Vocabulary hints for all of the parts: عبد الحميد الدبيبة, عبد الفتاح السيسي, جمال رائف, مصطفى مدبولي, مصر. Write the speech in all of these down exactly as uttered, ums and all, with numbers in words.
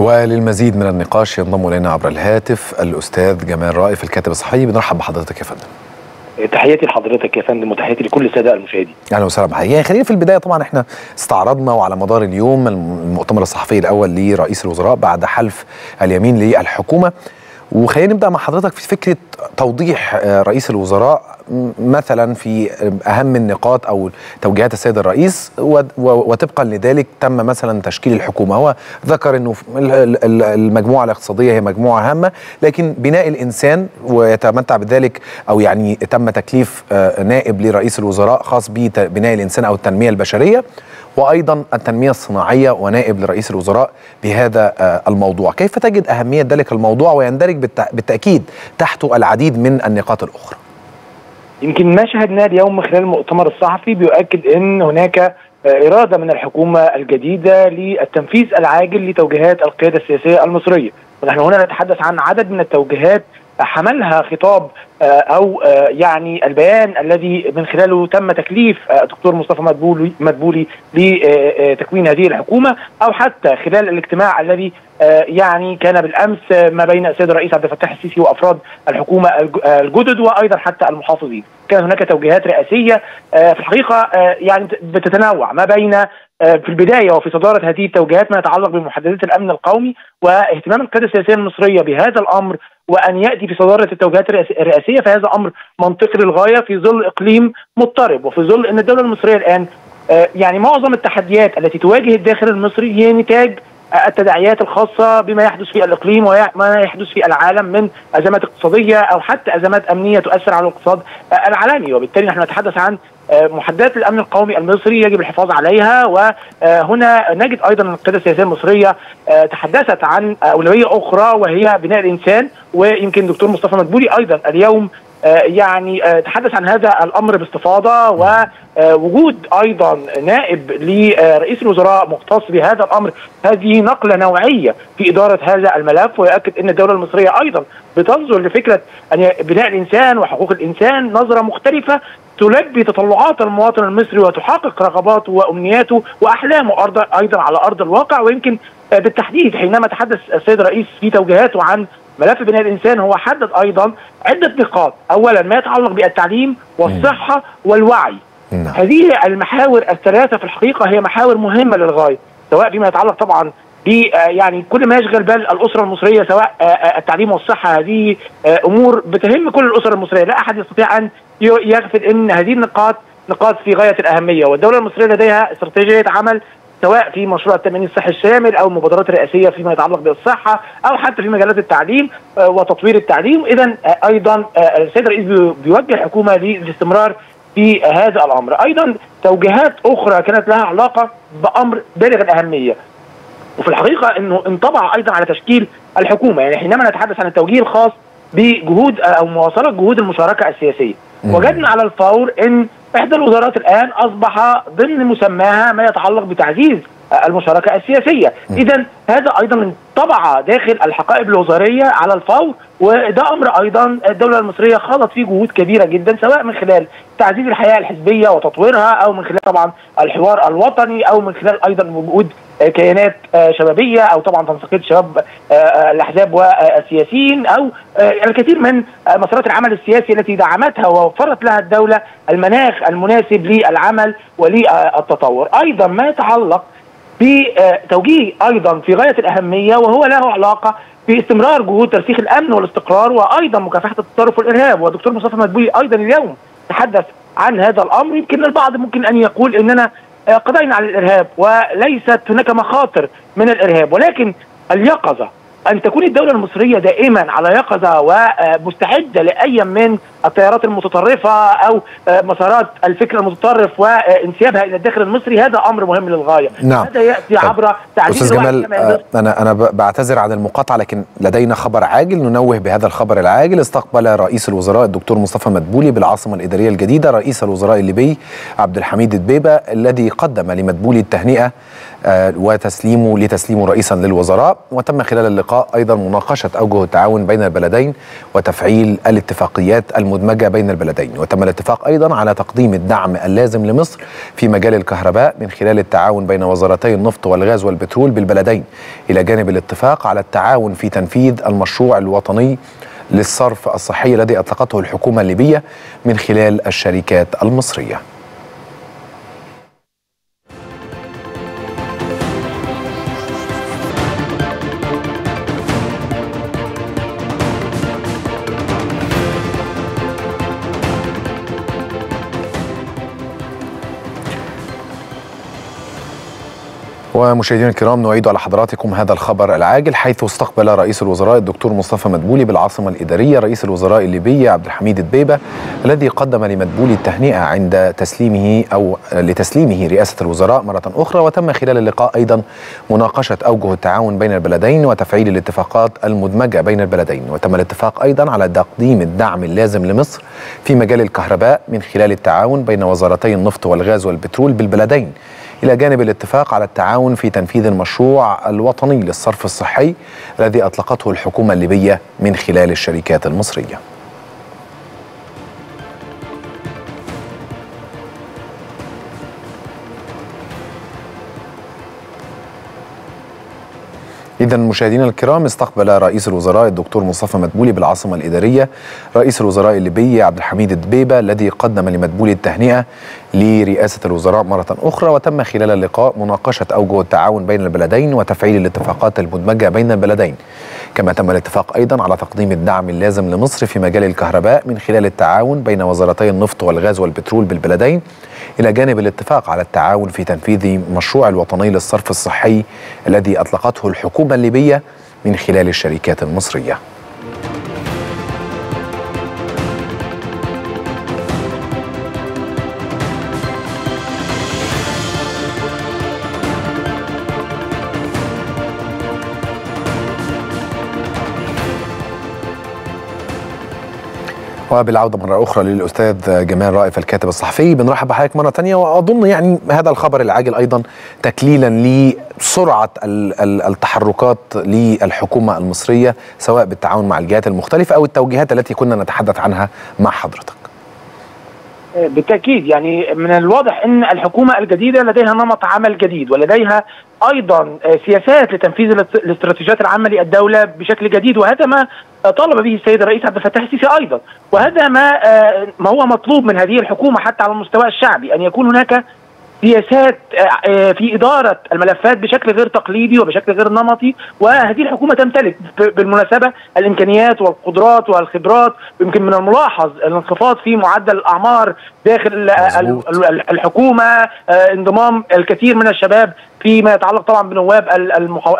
وللمزيد من النقاش ينضم الينا عبر الهاتف الاستاذ جمال رائف الكاتب الصحفي. بنرحب بحضرتك يا فندم. تحياتي لحضرتك يا فندم وتحياتي لكل الساده المشاهدين. اهلا وسهلا بحضرتك. يعني خلينا في البدايه، طبعا احنا استعرضنا وعلى مدار اليوم المؤتمر الصحفي الاول لرئيس الوزراء بعد حلف اليمين للحكومه، وخلينا نبدا مع حضرتك في فكره توضيح رئيس الوزراء مثلا في اهم النقاط او توجيهات السيد الرئيس، وطبقا لذلك تم مثلا تشكيل الحكومه. هو ذكر انه المجموعه الاقتصاديه هي مجموعه هامه، لكن بناء الانسان ويتمتع بذلك او يعني تم تكليف نائب لرئيس الوزراء خاص ببناء الانسان او التنميه البشريه، وايضا التنميه الصناعيه ونائب لرئيس الوزراء بهذا الموضوع. كيف تجد اهميه ذلك الموضوع ويندرج بالتاكيد تحته العديد من النقاط الاخرى؟ يمكن ما شاهدناه اليوم خلال المؤتمر الصحفي بيؤكد ان هناك اراده من الحكومه الجديده للتنفيذ العاجل لتوجيهات القياده السياسيه المصريه، ونحن هنا نتحدث عن عدد من التوجيهات حملها خطاب او يعني البيان الذي من خلاله تم تكليف الدكتور مصطفى مدبولي مدبولي لتكوين هذه الحكومه، او حتى خلال الاجتماع الذي يعني كان بالامس ما بين السيد الرئيس عبد الفتاح السيسي وافراد الحكومه الجدد وايضا حتى المحافظين. كان هناك توجيهات رئاسيه في الحقيقه يعني بتتنوع ما بين في البدايه وفي صداره هذه التوجيهات ما يتعلق بمحددات الامن القومي واهتمام القياده السياسيه المصريه بهذا الامر، وأن يأتي في صدارة التوجيهات الرئاسية فهذا أمر منطقي للغاية في ظل إقليم مضطرب، وفي ظل أن الدولة المصرية الآن يعني معظم التحديات التي تواجه الداخل المصري هي نتاج التداعيات الخاصة بما يحدث في الإقليم وما يحدث في العالم من أزمات اقتصادية أو حتى أزمات أمنية تؤثر على الاقتصاد العالمي، وبالتالي نحن نتحدث عن محددات الامن القومي المصري يجب الحفاظ عليها. وهنا نجد ايضا القياده السياسيه المصريه تحدثت عن اولويه اخرى وهي بناء الانسان، ويمكن الدكتور مصطفى مدبولي ايضا اليوم يعني تحدث عن هذا الامر باستفاضه، ووجود ايضا نائب لرئيس الوزراء مختص بهذا الامر هذه نقله نوعيه في اداره هذا الملف، ويؤكد ان الدوله المصريه ايضا بتنظر لفكره ان بناء الانسان وحقوق الانسان نظره مختلفه تلبي تطلعات المواطن المصري وتحقق رغباته وامنياته واحلامه ايضا على ارض الواقع. ويمكن بالتحديد حينما تحدث السيد الرئيس في توجيهاته عن ملف بناء الانسان هو حدد ايضا عده نقاط، اولا ما يتعلق بالتعليم والصحه والوعي. هذه المحاور الثلاثه في الحقيقه هي محاور مهمه للغايه، سواء فيما يتعلق طبعا يعني كل ما يشغل بال الاسره المصريه سواء التعليم والصحه، هذه امور بتهم كل الاسر المصريه، لا احد يستطيع ان يغفل ان هذه النقاط نقاط في غايه الاهميه، والدوله المصريه لديها استراتيجيه عمل سواء في مشروع التأمين الصحي الشامل او مبادرات رئاسيه فيما يتعلق بالصحه او حتى في مجالات التعليم وتطوير التعليم. اذا ايضا السيد الرئيس بيوجه الحكومه للاستمرار في هذا الامر. ايضا توجيهات اخرى كانت لها علاقه بامر بالغ الاهميه، وفي الحقيقه انه انطبع ايضا على تشكيل الحكومه، يعني حينما نتحدث عن التوجيه الخاص بجهود او مواصله جهود المشاركه السياسيه، وجدنا على الفور ان إحدى الوزارات الآن أصبح ضمن مسماها ما يتعلق بتعزيز المشاركة السياسية. إذا هذا أيضا انطبع داخل الحقائب الوزارية على الفور، وده أمر أيضا الدولة المصرية خاضت فيه جهود كبيرة جدا سواء من خلال تعزيز الحياة الحزبية وتطويرها، أو من خلال طبعا الحوار الوطني، أو من خلال أيضا وجود كيانات شبابية أو طبعا تنسيقية شباب الأحزاب والسياسيين، أو الكثير من مسارات العمل السياسي التي دعمتها ووفرت لها الدولة المناخ المناسب للعمل وللتطور. أيضا ما يتعلق بتوجيه أيضا في غاية الأهمية وهو له علاقة باستمرار جهود ترسيخ الأمن والاستقرار وأيضا مكافحة التطرف والإرهاب، ودكتور مصطفى مدبولي أيضا اليوم تحدث عن هذا الأمر. يمكن البعض ممكن أن يقول أننا قضينا على الإرهاب وليست هناك مخاطر من الإرهاب، ولكن اليقظة أن تكون الدولة المصرية دائما على يقظة ومستعدة لأي من التيارات المتطرفة أو مسارات الفكر المتطرف وانسيابها إلى الداخل المصري، هذا أمر مهم للغاية. نعم. هذا يأتي عبر تعزيز أستاذ جمال. أنا أنا بعتذر عن المقاطعة، لكن لدينا خبر عاجل ننوه بهذا الخبر العاجل. استقبل رئيس الوزراء الدكتور مصطفى مدبولي بالعاصمة الإدارية الجديدة رئيس الوزراء الليبي عبد الحميد الدبيبة، الذي قدم لمدبولي التهنئة وتسليمه لتسليمه رئيسا للوزراء، وتم خلال اللقاء أيضا مناقشة أوجه التعاون بين البلدين وتفعيل الاتفاقيات الم المدمجة بين البلدين. وتم الاتفاق أيضا على تقديم الدعم اللازم لمصر في مجال الكهرباء من خلال التعاون بين وزارتي النفط والغاز والبترول بالبلدين، إلى جانب الاتفاق على التعاون في تنفيذ المشروع الوطني للصرف الصحي الذي أطلقته الحكومة الليبية من خلال الشركات المصرية. ومشاهدينا الكرام، نعيد على حضراتكم هذا الخبر العاجل، حيث استقبل رئيس الوزراء الدكتور مصطفى مدبولي بالعاصمة الإدارية رئيس الوزراء الليبي عبد الحميد الدبيبة، الذي قدم لمدبولي التهنئة عند تسليمه أو لتسليمه رئاسة الوزراء مرة أخرى. وتم خلال اللقاء أيضا مناقشة أوجه التعاون بين البلدين وتفعيل الاتفاقات المدمجة بين البلدين. وتم الاتفاق أيضا على تقديم الدعم اللازم لمصر في مجال الكهرباء من خلال التعاون بين وزارتي النفط والغاز والبترول بالبلدين، إلى جانب الاتفاق على التعاون في تنفيذ المشروع الوطني للصرف الصحي الذي أطلقته الحكومة الليبية من خلال الشركات المصرية. إذا مشاهدينا الكرام، استقبل رئيس الوزراء الدكتور مصطفى مدبولي بالعاصمة الإدارية رئيس الوزراء الليبي عبد الحميد الدبيبة، الذي قدم لمدبولي التهنئة لرئاسة الوزراء مرة أخرى. وتم خلال اللقاء مناقشة أوجه التعاون بين البلدين وتفعيل الاتفاقات المدمجة بين البلدين، كما تم الاتفاق أيضا على تقديم الدعم اللازم لمصر في مجال الكهرباء من خلال التعاون بين وزارتي النفط والغاز والبترول بالبلدين، إلى جانب الاتفاق على التعاون في تنفيذ مشروع الوطني للصرف الصحي الذي أطلقته الحكومة الليبية من خلال الشركات المصرية. وبالعودة مرة أخرى للأستاذ جمال رائف الكاتب الصحفي، بنرحب بحضرتك مرة تانية. وأظن يعني هذا الخبر العاجل أيضا تكليلا لسرعة التحركات للحكومة المصرية، سواء بالتعاون مع الجهات المختلفة أو التوجيهات التي كنا نتحدث عنها مع حضرتك. بالتأكيد، يعني من الواضح أن الحكومة الجديدة لديها نمط عمل جديد، ولديها أيضا سياسات لتنفيذ الاستراتيجيات العامة للدولة بشكل جديد، وهذا ما طالب به السيد الرئيس عبد الفتاح السيسي أيضا، وهذا ما ما هو مطلوب من هذه الحكومة حتى على المستوى الشعبي، أن يكون هناك سياسات في إدارة الملفات بشكل غير تقليدي وبشكل غير نمطي. وهذه الحكومة تمتلك بالمناسبة الإمكانيات والقدرات والخبرات. يمكن من الملاحظ الانخفاض في معدل الأعمار داخل مزبوط. الحكومة، انضمام الكثير من الشباب فيما يتعلق طبعا بنواب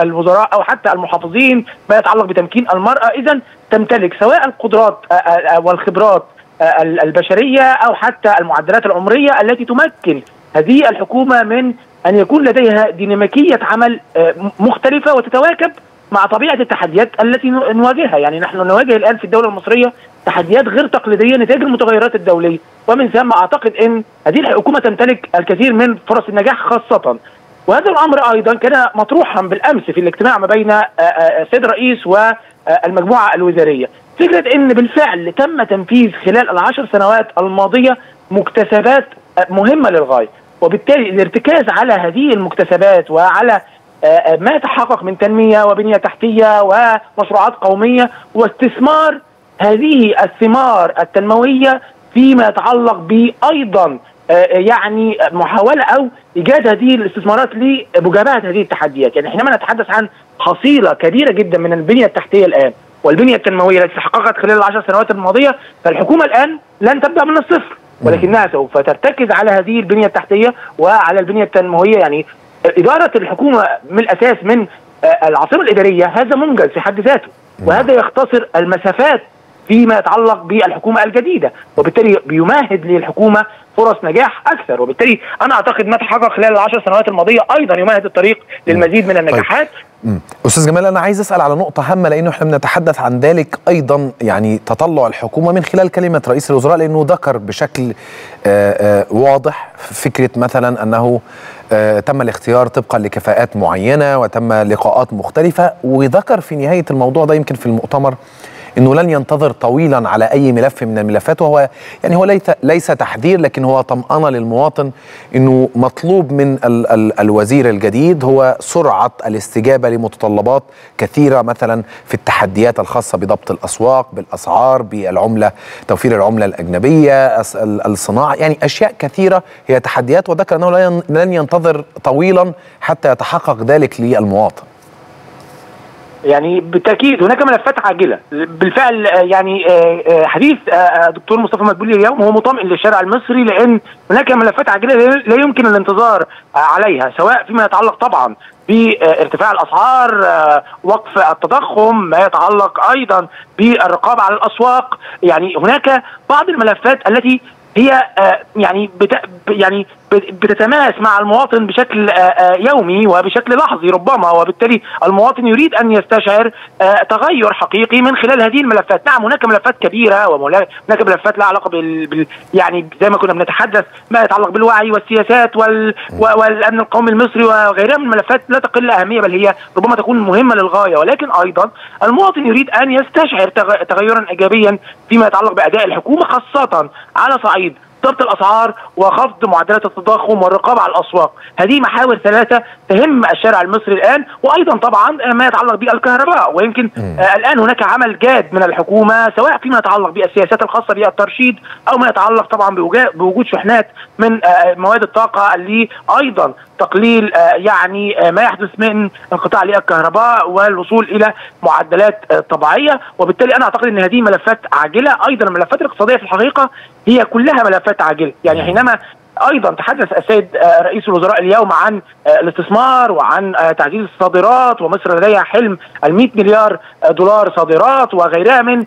الوزراء أو حتى المحافظين، ما يتعلق بتمكين المرأة. إذن تمتلك سواء القدرات والخبرات البشرية أو حتى المعدلات العمرية التي تمكن هذه الحكومة من أن يكون لديها ديناميكية عمل مختلفة وتتواكب مع طبيعة التحديات التي نواجهها. يعني نحن نواجه الآن في الدولة المصرية تحديات غير تقليدية نتاج المتغيرات الدولية، ومن ثم أعتقد أن هذه الحكومة تمتلك الكثير من فرص النجاح خاصة. وهذا الأمر أيضا كان مطروحا بالأمس في الاجتماع ما بين السيد الرئيس والمجموعة الوزارية، فكرة أن بالفعل تم تنفيذ خلال العشر سنوات الماضية مكتسبات مهمة للغاية، وبالتالي الارتكاز على هذه المكتسبات وعلى ما تحقق من تنمية وبنية تحتية ومشروعات قومية واستثمار هذه الثمار التنموية فيما يتعلق بأيضا يعني محاولة أو إيجاد هذه الاستثمارات لمجابهة هذه التحديات. يعني حينما نتحدث عن حصيلة كبيرة جدا من البنية التحتية الآن والبنية التنموية التي تحققت خلال العشر سنوات الماضية، فالحكومة الآن لن تبدأ من الصفر، ولكنها سوف ترتكز على هذه البنية التحتية وعلى البنية التنموية. يعني إدارة الحكومة من الأساس من العاصمة الإدارية هذا منجز في حد ذاته، وهذا يختصر المسافات فيما يتعلق بالحكومة الجديدة، وبالتالي بيمهد للحكومة فرص نجاح أكثر. وبالتالي أنا أعتقد ما تحقق خلال العشر سنوات الماضية أيضا يمهد الطريق للمزيد من النجاحات. طيب. أستاذ جمال، أنا عايز أسأل على نقطة هامة، لأنه إحنا بنتحدث عن ذلك أيضا، يعني تطلع الحكومة من خلال كلمة رئيس الوزراء، لأنه ذكر بشكل آآ آآ واضح فكرة مثلا أنه تم الاختيار طبقا لكفاءات معينة وتم لقاءات مختلفة، وذكر في نهاية الموضوع ده يمكن في المؤتمر انه لن ينتظر طويلا على اي ملف من الملفات، وهو يعني هو ليس تحذير لكن هو طمأنة للمواطن انه مطلوب من ال ال الوزير الجديد هو سرعة الاستجابة لمتطلبات كثيرة، مثلا في التحديات الخاصة بضبط الاسواق، بالاسعار، بالعملة، توفير العملة الاجنبية، الصناعة، يعني اشياء كثيرة هي تحديات، وذكر انه لن ينتظر طويلا حتى يتحقق ذلك للمواطن. يعني بالتاكيد هناك ملفات عاجله بالفعل. يعني حديث دكتور مصطفى مدبولي اليوم هو مطمئن للشارع المصري، لان هناك ملفات عاجله لا يمكن الانتظار عليها، سواء فيما يتعلق طبعا بارتفاع الاسعار، وقف التضخم، ما يتعلق ايضا بالرقابه على الاسواق. يعني هناك بعض الملفات التي هي يعني بت... يعني بتتماس مع المواطن بشكل يومي وبشكل لحظي ربما، وبالتالي المواطن يريد ان يستشعر تغير حقيقي من خلال هذه الملفات. نعم هناك ملفات كبيره، وهناك ملفات لها علاقه بال يعني زي ما كنا بنتحدث ما يتعلق بالوعي والسياسات وال... والامن القومي المصري وغيرها من الملفات لا تقل اهميه، بل هي ربما تكون مهمه للغايه، ولكن ايضا المواطن يريد ان يستشعر تغيرا ايجابيا فيما يتعلق باداء الحكومه، خاصه على صعيد ضبط الاسعار وخفض معدلات التضخم والرقابه على الاسواق. هذه محاور ثلاثه تهم الشارع المصري الان، وايضا طبعا ما يتعلق بالكهرباء، ويمكن آه الان هناك عمل جاد من الحكومه سواء فيما يتعلق بالسياسات الخاصه بالترشيد، او ما يتعلق طبعا بوجود شحنات من آه مواد الطاقه، اللي ايضا تقليل آه يعني آه ما يحدث من انقطاع للكهرباء والوصول الى معدلات آه طبيعيه. وبالتالي انا اعتقد ان هذه ملفات عاجله. ايضا الملفات الاقتصاديه في الحقيقه هي كلها ملفات عاجله، يعني حينما ايضا تحدث السيد رئيس الوزراء اليوم عن الاستثمار وعن تعزيز الصادرات، ومصر لديها حلم ال مئة مليار دولار صادرات وغيرها من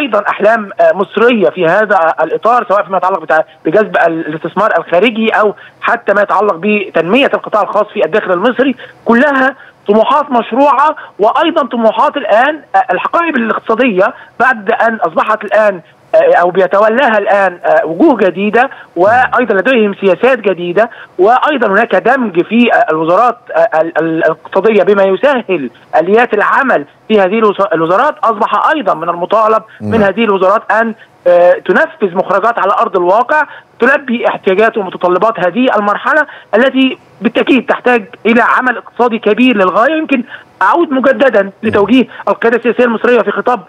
ايضا احلام مصريه في هذا الاطار، سواء فيما يتعلق بجذب الاستثمار الخارجي او حتى ما يتعلق بتنميه القطاع الخاص في الداخل المصري، كلها طموحات مشروعه، وايضا طموحات الان الحقائب الاقتصاديه بعد ان اصبحت الان أو بيتولاها الآن وجوه جديدة، وأيضا لديهم سياسات جديدة، وأيضا هناك دمج في الوزارات الاقتصادية بما يسهل آليات العمل في هذه الوزارات. أصبح أيضا من المطالب من هذه الوزارات أن تنفذ مخرجات على أرض الواقع تلبي احتياجات ومتطلبات هذه المرحلة التي بالتأكيد تحتاج إلى عمل اقتصادي كبير للغاية. يمكن أعود مجددا لتوجيه القيادة السياسية المصرية في خطاب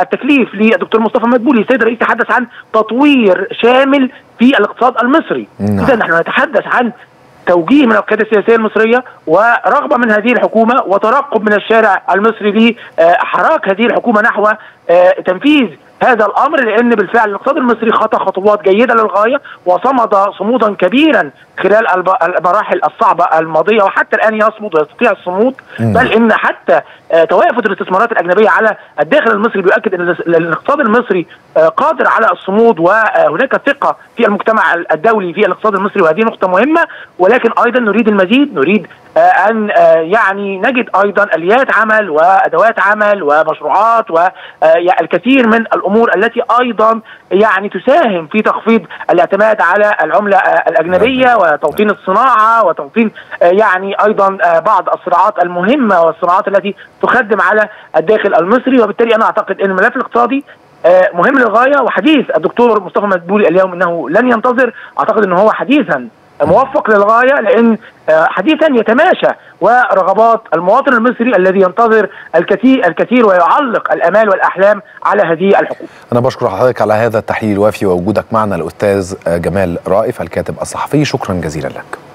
التكليف للدكتور مصطفى مدبولي، السيد الرئيس تحدث عن تطوير شامل في الاقتصاد المصري. إذا نحن نتحدث عن توجيه من القيادة السياسية المصرية ورغبة من هذه الحكومة وترقب من الشارع المصري لحراك هذه الحكومة نحو تنفيذ هذا الامر، لان بالفعل الاقتصاد المصري خطى خطوات جيده للغايه وصمد صمودا كبيرا خلال المراحل الصعبه الماضيه، وحتى الان يصمد ويستطيع الصمود، بل ان حتى توافد الاستثمارات الاجنبيه على الداخل المصري بيؤكد ان الاقتصاد المصري قادر على الصمود، وهناك ثقه في المجتمع الدولي في الاقتصاد المصري، وهذه نقطه مهمه. ولكن ايضا نريد المزيد، نريد ان يعني نجد ايضا اليات عمل وادوات عمل ومشروعات والكثير من الامور التي ايضا يعني تساهم في تخفيض الاعتماد على العمله الاجنبيه وتوطين الصناعه وتوطين يعني ايضا بعض الصراعات المهمه والصراعات التي تخدم على الداخل المصري. وبالتالي انا اعتقد ان الملف الاقتصادي مهم للغايه، وحديث الدكتور مصطفى مدبولي اليوم انه لن ينتظر اعتقد ان هو حديثا موفق للغايه، لان حديثا يتماشى ورغبات المواطن المصري الذي ينتظر الكثير الكثير ويعلق الامال والاحلام على هذه الحكومه. انا بشكر حضرتك على هذا التحليل الوافي ووجودك معنا الاستاذ جمال رائف الكاتب الصحفي، شكرا جزيلا لك.